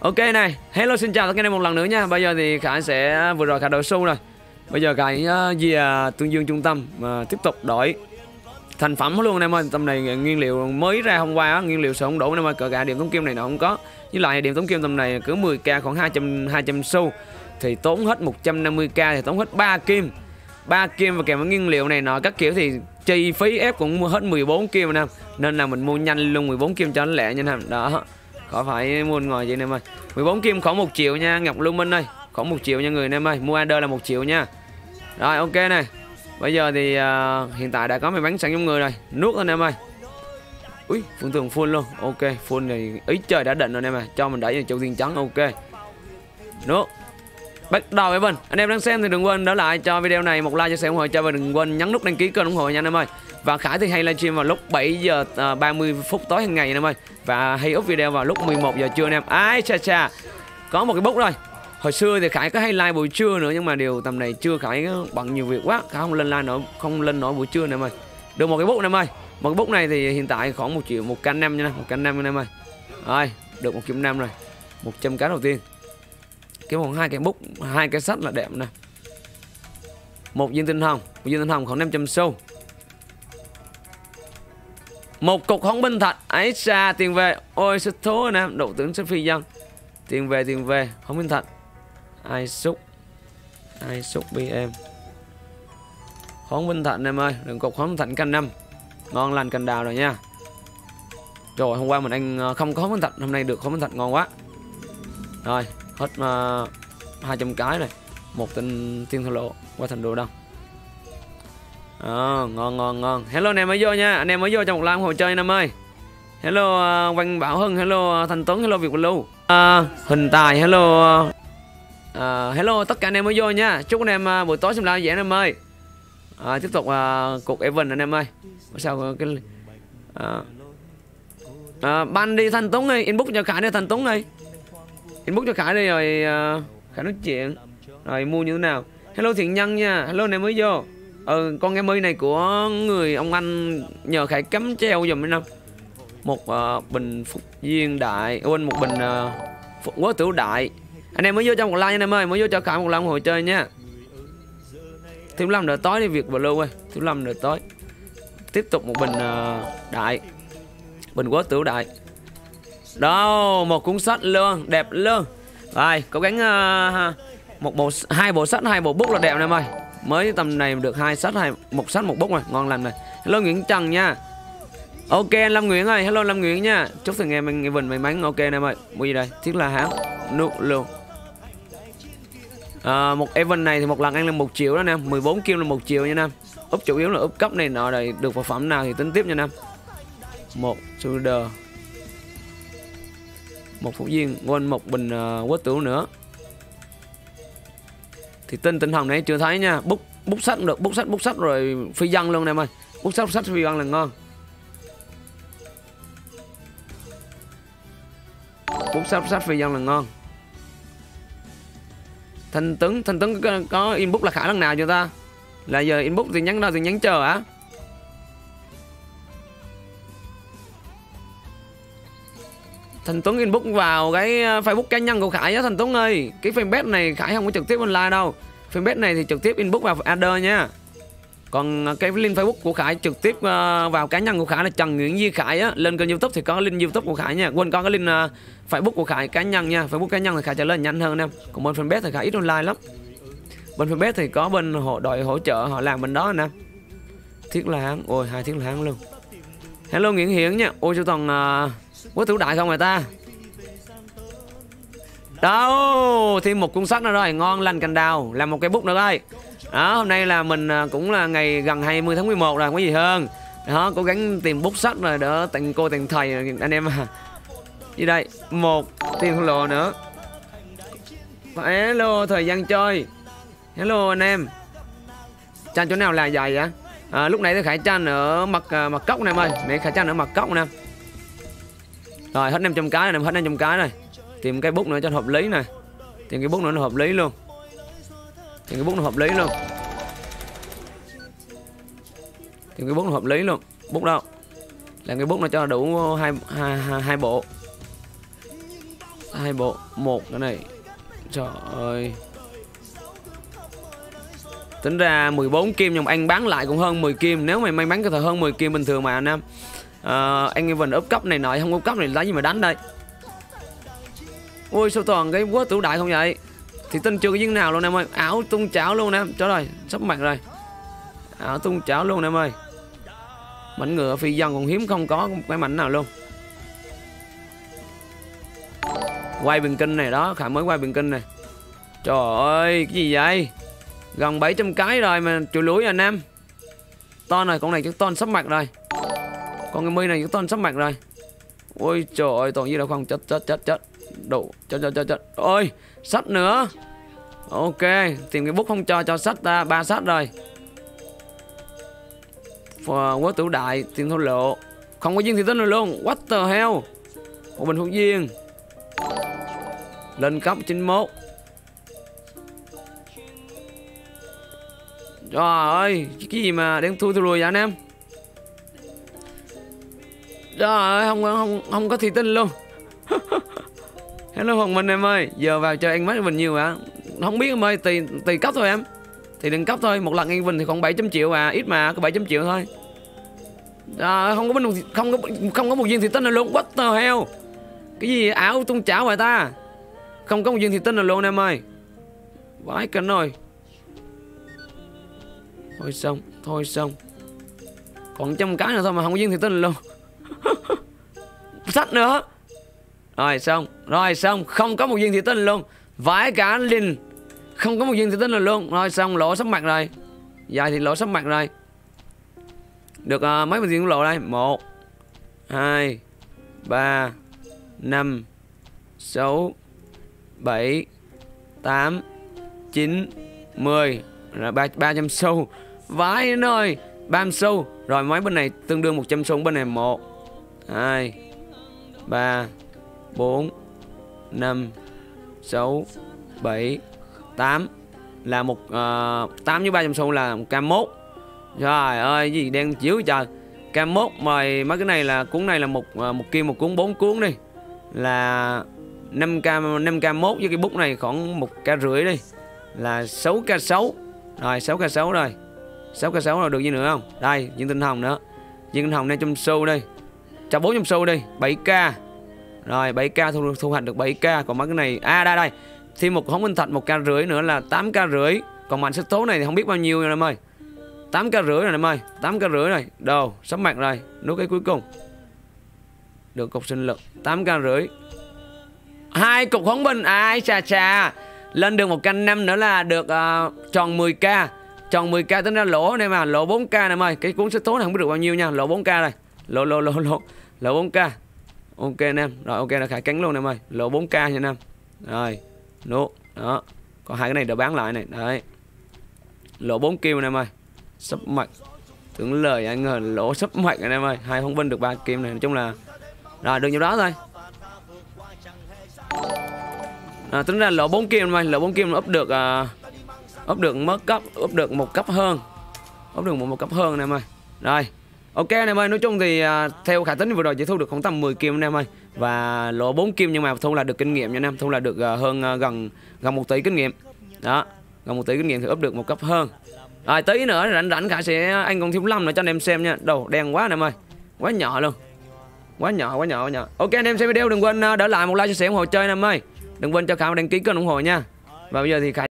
Ok này, hello xin chào tất cả anh em một lần nữa nha. Bây giờ thì Khải sẽ vừa rồi Khải đổi xu rồi. Bây giờ Khải về Tương Dương trung tâm mà tiếp tục đổi thành phẩm luôn anh em ơi. Tầm này nguyên liệu mới ra hôm qua á, nguyên liệu sợ không đủ anh em ơi. Cỡ cả điểm tống kim này nó không có. Với lại điểm tống kim tầm này cứ 10k khoảng 200 xu thì tốn hết 150k, thì tốn hết 3 kim và kèm với nguyên liệu này nọ các kiểu thì chi phí ép cũng mua hết 14 kim anh em. Nên là mình mua nhanh luôn 14 kim cho nó lẹ nha anh em. Đó. Khỏi phải mua ngoài vậy anh em ơi. 14 kim khoảng 1 triệu nha Ngọc Lưu Minh ơi. Khoảng 1 triệu nha người anh em ơi. Mua order là 1 triệu nha. Rồi ok này. Bây giờ thì hiện tại đã có mày bán sẵn trong người rồi. Nước anh em ơi. Úi, phương tường full luôn. Ok, full thì ý trời đã định rồi anh em ơi. Cho mình đẩy vào châu Thiên Trắng. Ok. Nước. Bắt đầu Phi Vân. Anh em đang xem thì đừng quên đỡ lại cho video này một like, chia sẻ, ủng hộ cho, và đừng quên nhấn nút đăng ký kênh ủng hộ nha anh em ơi. Và Khải thì hay livestream vào lúc 7 giờ 30 phút tối hàng ngày anh em ơi, và hay up video vào lúc 11 giờ trưa anh em. Ai cha cha. Có một cái bút rồi. Hồi xưa thì Khải có hay live buổi trưa nữa, nhưng mà điều tầm này trưa Khải bận nhiều việc quá, Khải không lên nổi buổi trưa anh em ơi. Được một cái bút anh em ơi. Một cái bút này thì hiện tại khoảng 1.5 triệu nha, 1.5 anh em ơi. Rồi, được 1.5 rồi. 100 cái đầu tiên. Kiếm còn 2 cái bút, 2 cái sách là đẹp nè. Một viên tinh hồng, khoảng 500 xu. Một cục hồng binh thạch, ấy xa tiền về. Ôi sức thú anh em, độ tướng sức phi dân. Tiền về, hồng binh thạch. Ai xúc bi em. Hồng binh thạch em ơi, đừng cục hồng binh thạch canh năm. Ngon lành cành đào rồi nha. Rồi hôm qua mình ăn không có hồng binh thạch, hôm nay được hồng binh thạch ngon quá. Rồi hết 200 cái này. Một tên tiên thổ lộ qua thành đồ đông. Ngon. Hello anh em mới vô nha. Anh em mới vô trong một lan hồ chơi anh em ơi. Hello Văn Bảo Hưng, hello Thành Tuấn, hello Việt Lưu, Hình Tài, hello. Hello tất cả anh em mới vô nha. Chúc anh em buổi tối xem live dễ anh em ơi. Tiếp tục cuộc event anh em ơi. Sao cái ban đi Thành Tuấn đi, inbox cho Khải đi Thành Tuấn đi. Inbox cho Khải đi rồi Khải nói chuyện. Rồi mua như thế nào. Hello Thiện Nhân nha. Hello anh em mới vô. Con game mi này của người ông anh nhờ Khải cắm treo dùm anh em. Một bình Phúc Duyên Đại. Quên, một bình Quốc Tử Đại. Anh em mới vô trong một like anh em ơi. Mới vô cho Khải một like hồi chơi nha. Thiếu 5 đợi tối đi Việt Blue ơi. Thiếu 5 đợi tối. Tiếp tục một bình Đại. Bình Quốc Tử Đại. Đó, một cuốn sách luôn, đẹp luôn. Rồi, cố gắng hai bộ sách, 2 bộ bút là đẹp anh em ơi. Mới tầm này được 2 sách, 1 sách 1 bút rồi, ngon lành này. Hello Nguyễn Trần nha. Ok Lâm Nguyễn ơi, hello Lâm Nguyễn nha. Chúc thằng em mình vần may mắn. Ok anh em ơi. Mua gì đây? Thiết là hả? Nước luôn. Một event này thì một lần ăn là 1 triệu đó anh em, 14 kim là 1 triệu nha anh em. Úp chủ yếu là úp cấp này nọ rồi, được vật phẩm nào thì tính tiếp nha anh em. Một sugar, một phú viên, quên một bình quốc tử nữa. Thì tinh hồng này chưa thấy nha. Bút sách cũng được, bút sách rồi phi dân luôn em ơi. Bút sách phi dân là ngon. Bút sách phi dân là ngon. Thanh Tuấn có inbox là Khải lần nào chưa ta? Là giờ inbox thì nhắn ra thì nhắn chờ hả? Thành Tuấn inbox vào cái Facebook cá nhân của Khải nhé Thành Tuấn ơi. Cái fanpage này Khải không có trực tiếp online đâu. Fanpage này thì trực tiếp inbox vào adder nha. Còn cái link Facebook của Khải trực tiếp vào cá nhân của Khải là Trần Nguyễn Duy Khải á. Lên kênh YouTube thì có link YouTube của Khải nha. Quên có cái link Facebook của Khải cá nhân nha. Facebook cá nhân thì Khải trả lời nhanh hơn anh em. Còn bên fanpage thì Khải ít online lắm. Bên fanpage thì có bên đội hỗ trợ họ làm bên đó anh em. Thiết là hãng, ôi 2 thiết là hãng luôn. Hello Nguyễn Hiển nha. Ôi cho toàn Quốc Tử Đại không người ta. Đâu, thêm một cuốn sách nữa rồi, ngon lành cành đào, làm một cái bút nữa đây. Đó, hôm nay là mình cũng là ngày gần 20 tháng 11 rồi, có gì hơn. Đó, cố gắng tìm bút sách rồi đỡ tặng cô tặng thầy anh em à. Như đây, một tiền lộ nữa. Hello thời gian chơi. Hello anh em. Tranh chỗ nào là dài vậy? Lúc nãy tôi Khải tranh ở mặt cốc này em ơi, nãy Khải tranh ở mặt cốc nè. Rồi hết 500 cái này, hết 500 cái này. Tìm cái bút nữa cho hợp lý này. Tìm cái bút nó hợp lý luôn. Bút đâu? Làm cái bút nó cho đủ 2 bộ. hai bộ, một cái này. Trời ơi. Tính ra 14 kim nhưng mà anh bán lại cũng hơn 10 kim. Nếu mà may mắn có thể hơn 10 kim bình thường mà anh em. Anh Evan úp cấp này nọ, không úp cấp này lấy gì mà đánh đây. Ui sao toàn cái quá tủ đại không vậy? Thì tin chưa có giếng nào luôn em ơi. Ảo tung chảo luôn em. Trời ơi, sắp mặt rồi. Ảo tung chảo luôn em ơi. Mảnh ngựa Phi Vân còn hiếm không có cái mảnh nào luôn. Quay bình kinh này đó, Khải mới quay bình kinh này. Trời ơi, cái gì vậy? Gần 700 cái rồi mà chùi lũi anh em. Ton rồi, con này chắc ton sắp mặt rồi. Con cái mi này chắc ton sắp mặt rồi. Ôi trời ơi, toàn gì đâu không, chết chết chết chết. Đủ, chết. Ôi, sách nữa. Ok, tìm cái bút không cho sách ta, 3 sách rồi. Quá tử đại, tiền thô lộ. Không có viên thì tính rồi luôn. What the hell. Một bình thuốc viên. Lên cấp 91. Trời ơi, cái gì mà đang thui lùi vậy anh em? Trời ơi, không có thị tinh luôn. Hello Hoàng Minh em ơi, giờ vào chơi ăn mát Vinh nhiều hả? Không biết em ơi, tùy cấp thôi em. Thì đừng cấp thôi, một lần ăn Vinh thì khoảng 700 triệu à, ít mà, có 700 triệu thôi. Trời ơi, không có một viên thị tinh nào luôn. What the hell. Cái gì ảo tung chảo vậy ta? Không có một viên thị tinh nào luôn em ơi. Vãi cánh rồi. Thôi xong. Còn 100 cái nữa thôi mà không có viên thị tinh luôn. Sách nữa. Rồi xong. Không có một viên thị tinh luôn. Vãi cả linh. Không có một viên thị tinh luôn. Rồi xong, lỗ sắp mặt rồi. Dài thì lỗ sắp mặt rồi. Được mấy viên cũng lộ đây. 1 2 3 5 6 7 8 9 10 rồi 300 xu. Vãi ơi, 300 xu. Rồi mấy bên này tương đương 100 xu bên này. 1 2 3 4 5 6 7 8 là một 8 với 300 xu là 1k1. Trời ơi, gì đen chiếu trời. K1 mời mấy cái này là cuốn này là một kim một cuốn, 4 cuốn đi là 5k1 với cái bút này khoảng 1k rưỡi đi là 6k6. Rồi 6k6 rồi. 6k6 rồi, được gì nữa không? Đây, viên tinh hồng nữa. Viên tinh hồng 500 xu đi. Cho 400 xu đi, 7k. Rồi 7k thu hoạch được 7k. Còn mấy cái này, đây. Thêm một hống minh thạch 1k rưỡi nữa là 8k rưỡi. Còn mảnh sách tố này thì không biết bao nhiêu rồi em ơi. 8k rưỡi rồi em ơi, 8k rưỡi rồi. Đồ, sắp mặt rồi, nút cái cuối cùng. Được cục sinh lực 8k rưỡi. 2 cục hống binh, ai chà. Lên được 1k5 nữa là được tròn 10k. Tròn 10k tính ra lỗ anh em à, lỗ 4k em ơi. Cái cuốn sách tố này không biết được bao nhiêu nha, lỗ 4k rồi. Lỗ 4k. Ok anh em, rồi ok là Khải cắn luôn em ơi. Lỗ 4k nha anh em. Rồi, nốt, đó. Còn hai cái này đã bán lại này, đấy. Lỗ 4 kim anh em ơi. Sắp mạch. Tưởng lời anh ngờ lỗ sắp mạch anh em ơi. Hai hông binh được 3 kim này, nói chung là rồi được nhiêu đó thôi. Tính ra lỗ 4 kim anh em ơi, lỗ 4 kim úp được mất cấp, úp được một cấp hơn. Úp được một cấp hơn anh em ơi. Rồi. Ok anh em ơi, nói chung thì theo khả tính vừa rồi chỉ thu được khoảng tầm 10 kim anh em ơi. Và lỗ 4 kim nhưng mà thu là được kinh nghiệm nha anh em, thu là được hơn gần 1 tỷ kinh nghiệm. Đó, gần 1 tỷ kinh nghiệm thì up được một cấp hơn. Rồi tí nữa rảnh Khải sẽ anh còn thiếu 5 nữa cho anh em xem nha. Đồ đen quá anh em ơi. Quá nhỏ luôn. Quá nhỏ. Ok anh em xem video đừng quên để lại một like, chia sẻ, ủng hộ chơi anh em ơi. Đừng quên cho Khải một đăng ký kênh ủng hộ nha. Và bây giờ thì Khải